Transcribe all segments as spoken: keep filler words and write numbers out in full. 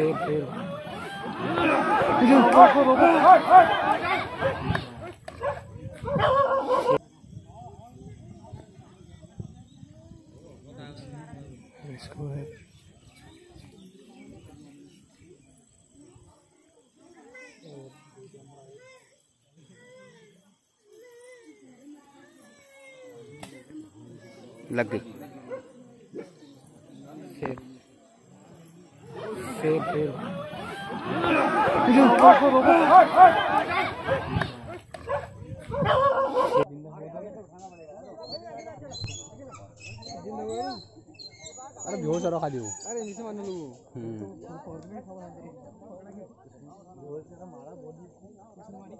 fail, fail. Let's go ahead. लग गई fail fail fail अरे जोर से खा दी वो अरे नीचे मान लो जोर से मारा बॉडी किसने मारी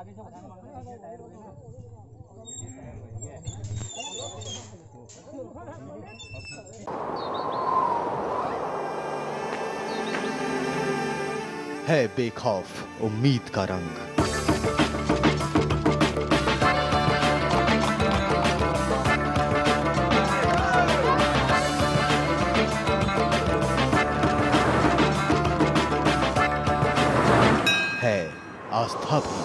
आगे से बताना मालूम है टायर वगैरह है बेखौफ उम्मीद का रंग। है आस्था भी।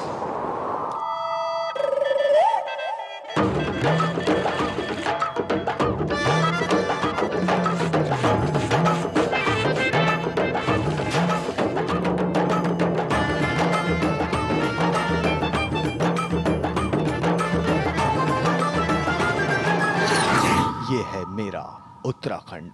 ये है मेरा उत्तराखंड।